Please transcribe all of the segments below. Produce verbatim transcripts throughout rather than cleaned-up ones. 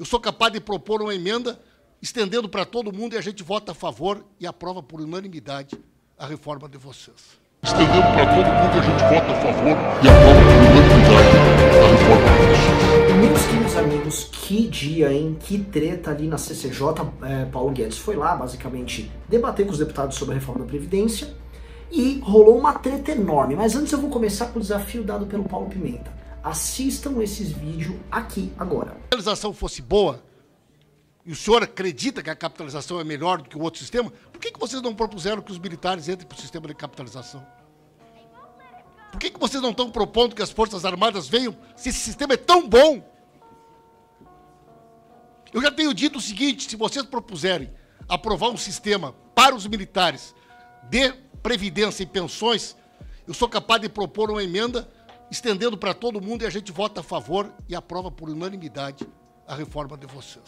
Eu sou capaz de propor uma emenda estendendo para todo mundo e a gente vota a favor e aprova por unanimidade a reforma de vocês. Estendendo para todo mundo e a gente vota a favor e aprova por unanimidade a reforma de vocês. Meus queridos amigos, que dia, hein? Que treta ali na C C J. É, Paulo Guedes foi lá, basicamente, debater com os deputados sobre a reforma da Previdência e rolou uma treta enorme. Mas antes eu vou começar com o desafio dado pelo Paulo Pimenta. Assistam esses vídeos aqui agora. Se a capitalização fosse boa, e o senhor acredita que a capitalização é melhor do que o outro sistema, por que que vocês não propuseram que os militares entrem para o sistema de capitalização? Por que que vocês não estão propondo que as Forças Armadas venham, se esse sistema é tão bom? Eu já tenho dito o seguinte, se vocês propuserem aprovar um sistema para os militares de previdência e pensões, eu sou capaz de propor uma emenda estendendo para todo mundo e a gente vota a favor e aprova por unanimidade a reforma de vocês.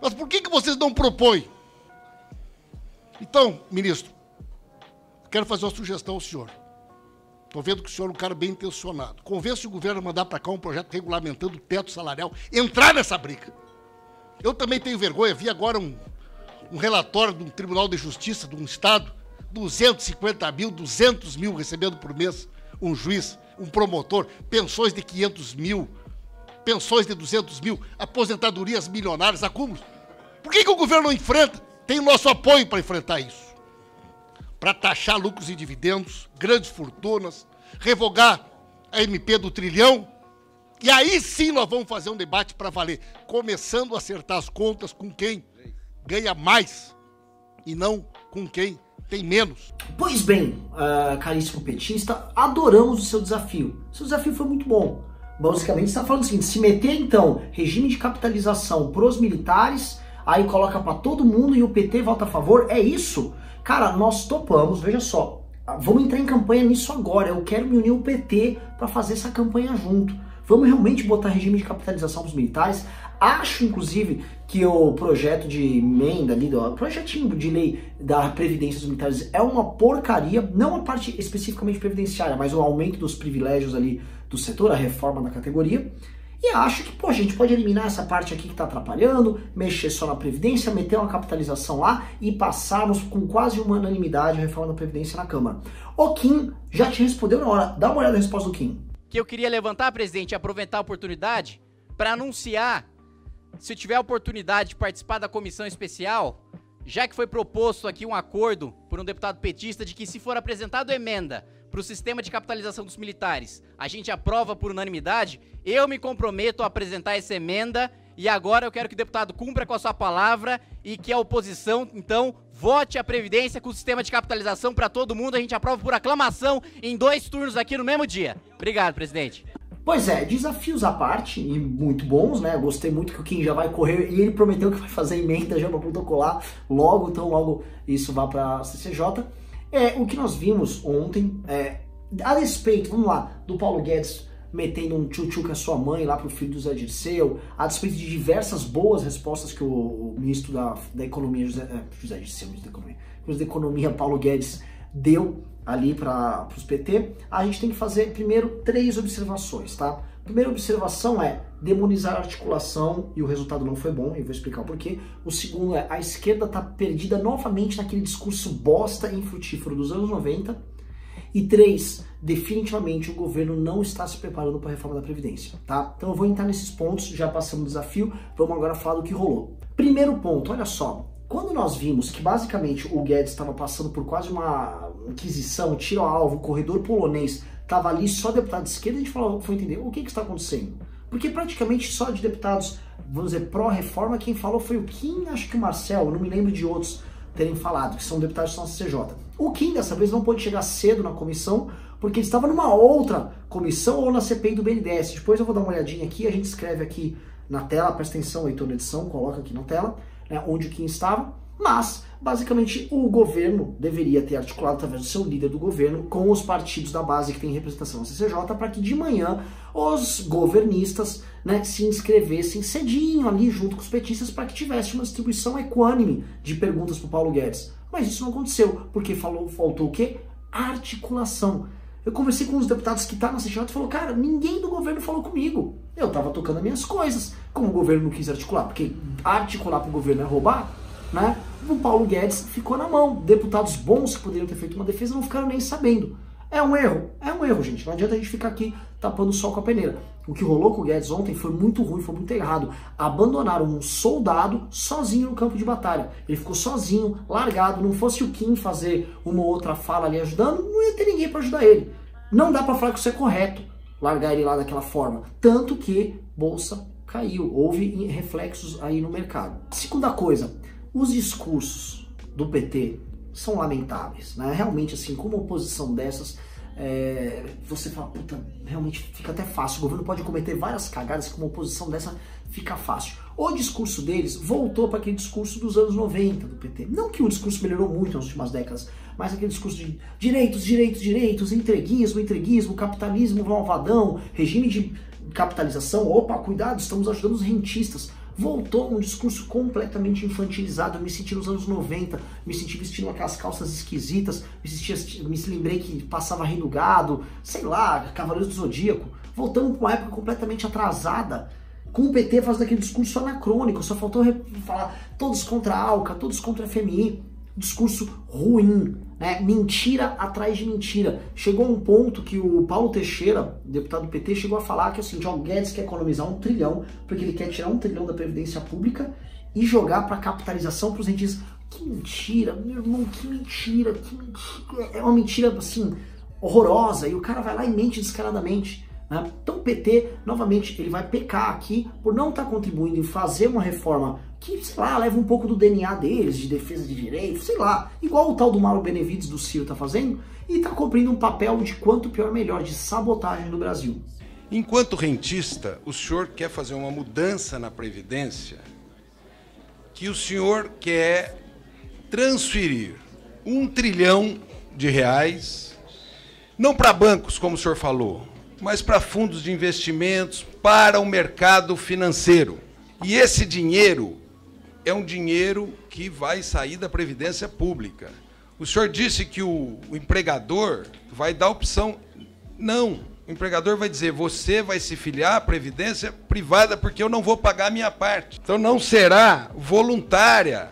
Mas por que que vocês não propõem? Então, ministro, quero fazer uma sugestão ao senhor. Estou vendo que o senhor é um cara bem intencionado. Convença o governo a mandar para cá um projeto regulamentando o teto salarial, entrar nessa briga. Eu também tenho vergonha, vi agora um, um relatório de um Tribunal de Justiça de um Estado, duzentos e cinquenta mil, duzentos mil recebendo por mês, um juiz, um promotor, pensões de quinhentos mil, pensões de duzentos mil, aposentadorias milionárias, acúmulos. Por que que o governo não enfrenta? Tem o nosso apoio para enfrentar isso. Para taxar lucros e dividendos, grandes fortunas, revogar a M P do trilhão. E aí sim nós vamos fazer um debate para valer, começando a acertar as contas com quem ganha mais e não com quem tem menos. Pois bem, uh, caríssimo petista, adoramos o seu desafio. Seu desafio foi muito bom. Basicamente, você está falando o seguinte, se meter, então, regime de capitalização pros militares, aí coloca para todo mundo e o P T vota a favor, é isso? Cara, nós topamos, veja só, vamos entrar em campanha nisso agora, eu quero me unir ao P T para fazer essa campanha junto. Vamos realmente botar regime de capitalização pros militares? Acho, inclusive, que o projeto de emenda ali, o projetinho de lei da Previdência dos Militares é uma porcaria, não a parte especificamente previdenciária, mas o aumento dos privilégios ali do setor, a reforma da categoria. E acho que, pô, a gente pode eliminar essa parte aqui que tá atrapalhando, mexer só na Previdência, meter uma capitalização lá e passarmos com quase uma unanimidade a reforma da Previdência na Câmara. O Kim já te respondeu na hora. Dá uma olhada na resposta do Kim. Que eu queria levantar, presidente, e aproveitar a oportunidade para anunciar. Se tiver a oportunidade de participar da comissão especial, já que foi proposto aqui um acordo por um deputado petista de que se for apresentado emenda para o sistema de capitalização dos militares, a gente aprova por unanimidade, eu me comprometo a apresentar essa emenda e agora eu quero que o deputado cumpra com a sua palavra e que a oposição, então, vote a Previdência com o sistema de capitalização para todo mundo, a gente aprova por aclamação em dois turnos aqui no mesmo dia. Obrigado, presidente. Pois é, desafios à parte, e muito bons, né? Gostei muito que o Kim já vai correr e ele prometeu que vai fazer emenda já para protocolar logo, então logo isso vá para a C C J. É, o que nós vimos ontem, é, a respeito, vamos lá, do Paulo Guedes metendo um tchutchu com a sua mãe lá pro filho do José Dirceu, a despeito de diversas boas respostas que o, o ministro da, da Economia, José, é, José Dirceu, ministro da Economia, ministro da Economia, Paulo Guedes, deu ali para os P T, a gente tem que fazer primeiro três observações, tá? Primeira observação é demonizar a articulação e o resultado não foi bom, eu vou explicar o porquê. O segundo é a esquerda tá perdida novamente naquele discurso bosta e infrutífero dos anos noventa. E três, definitivamente o governo não está se preparando para a reforma da Previdência, tá? Então eu vou entrar nesses pontos, já passamos o desafio, vamos agora falar do que rolou. Primeiro ponto, olha só. Quando nós vimos que basicamente o Guedes estava passando por quase uma inquisição, tiro a alvo, corredor polonês, estava ali só deputado de esquerda, a gente falou, foi entender o que que está acontecendo. Porque praticamente só de deputados, vamos dizer, pró-reforma, quem falou foi o Kim, acho que o Marcel, eu não me lembro de outros terem falado, que são deputados da C C J. O Kim dessa vez não pôde chegar cedo na comissão, porque ele estava numa outra comissão ou na C P I do B N D E S. Depois eu vou dar uma olhadinha aqui, a gente escreve aqui na tela, presta atenção, Heitor na edição, coloca aqui na tela. Né, onde o Kim estava, mas basicamente o governo deveria ter articulado através do seu líder do governo com os partidos da base que tem representação na C C J para que de manhã os governistas, né, se inscrevessem cedinho ali junto com os petistas para que tivesse uma distribuição equânime de perguntas para o Paulo Guedes. Mas isso não aconteceu, porque falou, faltou o quê? Articulação. Eu conversei com os deputados que estavam na C C J e falou, cara, ninguém do governo falou comigo. Eu tava tocando as minhas coisas, como o governo não quis articular, porque articular pro governo é roubar, né? O Paulo Guedes ficou na mão. Deputados bons que poderiam ter feito uma defesa não ficaram nem sabendo. É um erro, é um erro, gente. Não adianta a gente ficar aqui tapando o sol com a peneira. O que rolou com o Guedes ontem foi muito ruim, foi muito errado. Abandonaram um soldado sozinho no campo de batalha. Ele ficou sozinho, largado. Não fosse o Kim fazer uma ou outra fala ali ajudando, não ia ter ninguém para ajudar ele. Não dá para falar que isso é correto, largar ele lá daquela forma. Tanto que bolsa caiu, houve reflexos aí no mercado. Segunda coisa, os discursos do P T são lamentáveis, né? Realmente, assim, com uma oposição dessas, é, você fala, puta, realmente fica até fácil. O governo pode cometer várias cagadas, com uma oposição dessa fica fácil. O discurso deles voltou para aquele discurso dos anos noventa do P T. Não que o discurso melhorou muito nas últimas décadas, mas aquele discurso de direitos, direitos, direitos, entreguismo, entreguismo, capitalismo malvadão, regime de capitalização, opa, cuidado, estamos ajudando os rentistas. Voltou um discurso completamente infantilizado. Eu me senti nos anos noventa, me senti vestindo aquelas calças esquisitas, me, senti, me lembrei que passava Rei do Gado, sei lá, Cavaleiros do Zodíaco. Voltamos para uma época completamente atrasada, com o P T fazendo aquele discurso anacrônico, só faltou falar todos contra a ALCA, todos contra a F M I. Discurso ruim, né? Mentira atrás de mentira. Chegou um ponto que o Paulo Teixeira, deputado do P T, chegou a falar que assim, o Guedes quer economizar um trilhão, porque ele quer tirar um trilhão da Previdência Pública e jogar para capitalização para os rentistas. Que mentira, meu irmão, que mentira, que mentira. É uma mentira, assim, horrorosa. E o cara vai lá e mente descaradamente, né? Então o P T, novamente, ele vai pecar aqui por não estar tá contribuindo em fazer uma reforma que, sei lá, leva um pouco do D N A deles, de defesa de direitos, sei lá, igual o tal do Mauro Benevides do Ciro tá fazendo, e tá cumprindo um papel de quanto pior melhor, de sabotagem do Brasil. Enquanto rentista, o senhor quer fazer uma mudança na Previdência que o senhor quer transferir um trilhão de reais, não para bancos, como o senhor falou, mas para fundos de investimentos, para o mercado financeiro. E esse dinheiro é um dinheiro que vai sair da Previdência Pública. O senhor disse que o empregador vai dar opção. Não, o empregador vai dizer, você vai se filiar à Previdência Privada porque eu não vou pagar a minha parte. Então não será voluntária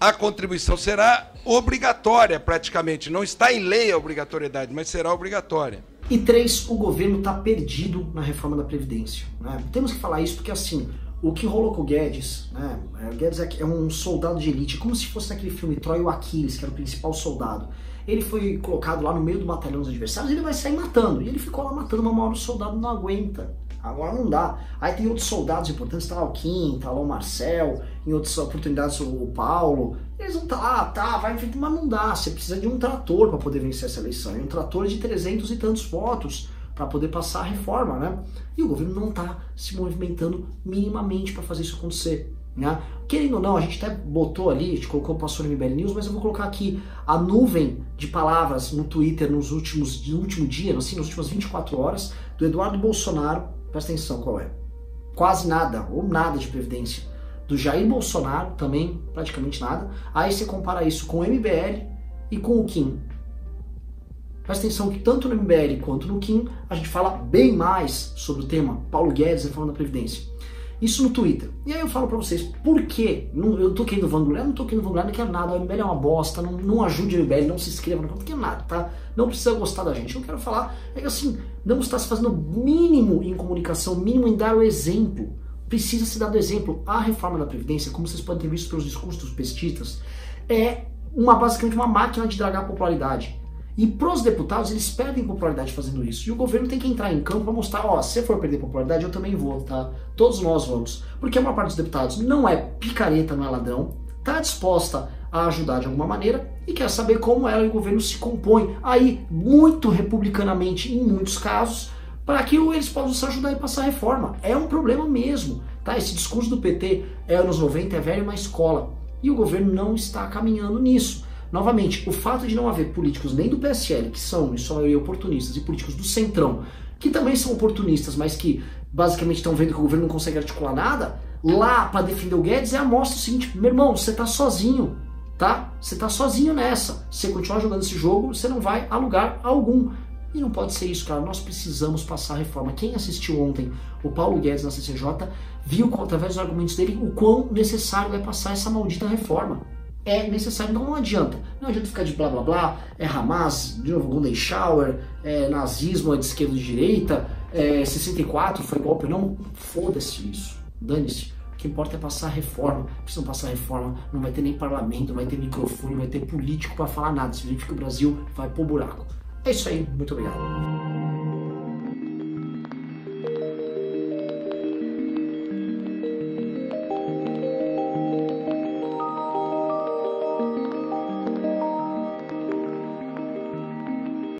a contribuição, será obrigatória praticamente. Não está em lei a obrigatoriedade, mas será obrigatória. E três, o governo está perdido na reforma da Previdência, né? Temos que falar isso porque assim... O que rolou com o Guedes, né? O Guedes é um soldado de elite, como se fosse naquele filme Troia e o Aquiles, que era o principal soldado. Ele foi colocado lá no meio do batalhão dos adversários e ele vai sair matando. E ele ficou lá matando, mas uma hora o soldado não aguenta. Agora não dá. Aí tem outros soldados importantes, tá lá o Kim, tá lá o Marcel, em outras oportunidades o Paulo. Eles vão tá lá, tá, vai, mas não dá. Você precisa de um trator para poder vencer essa eleição. E um trator de trezentos e tantos votos para poder passar a reforma, né? E o governo não está se movimentando minimamente para fazer isso acontecer, né? Querendo ou não, a gente até botou ali, a gente colocou, passou no M B L News, mas eu vou colocar aqui a nuvem de palavras no Twitter nos últimos, no último dia, assim, nas últimas vinte e quatro horas, do Eduardo Bolsonaro, presta atenção qual é, quase nada, ou nada de previdência, do Jair Bolsonaro também, praticamente nada, aí você compara isso com o M B L e com o Kim. Presta atenção que tanto no M B L quanto no Kim a gente fala bem mais sobre o tema Paulo Guedes reforma da Previdência. Isso no Twitter. E aí eu falo pra vocês, por que eu tô querendo vangloriar? Eu não tô querendo vangloriar, não quero nada. O M B L é uma bosta, não, não ajude o M B L, não se inscreva, não quero nada, tá? Não precisa gostar da gente. Eu quero falar, é que assim, não está se fazendo mínimo em comunicação, mínimo em dar o exemplo. Precisa se dar o exemplo. A reforma da Previdência, como vocês podem ter visto pelos discursos dos pestistas, é uma, basicamente uma máquina de dragar a popularidade. E pros deputados, eles perdem popularidade fazendo isso. E o governo tem que entrar em campo para mostrar, ó, se for perder popularidade, eu também vou, tá? Todos nós vamos. Porque a maior parte dos deputados não é picareta, não é ladrão, tá disposta a ajudar de alguma maneira e quer saber como ela e o governo se compõem. Aí, muito republicanamente, em muitos casos, para que eles possam se ajudar e passar a reforma. É um problema mesmo, tá? Esse discurso do P T é anos noventa, é velho, mas cola. E o governo não está caminhando nisso. Novamente, o fato de não haver políticos nem do P S L, que são em sua maioria oportunistas, e políticos do Centrão, que também são oportunistas, mas que basicamente estão vendo que o governo não consegue articular nada, lá para defender o Guedes é a mostra o seguinte, meu irmão, você tá sozinho, tá? Você tá sozinho nessa. Se você continuar jogando esse jogo, você não vai a lugar algum. E não pode ser isso, claro, nós precisamos passar a reforma. Quem assistiu ontem o Paulo Guedes na C C J viu, através dos argumentos dele, o quão necessário é passar essa maldita reforma. É necessário, não adianta. Não adianta ficar de blá blá blá, é Hamas, de novo, Golden Shower, é nazismo, é de esquerda e de direita, é sessenta e quatro, foi golpe, não. Foda-se isso, dane-se. O que importa é passar a reforma. Precisam passar a reforma, não vai ter nem parlamento, não vai ter microfone, não vai ter político para falar nada. Significa que o Brasil vai pro buraco. É isso aí, muito obrigado.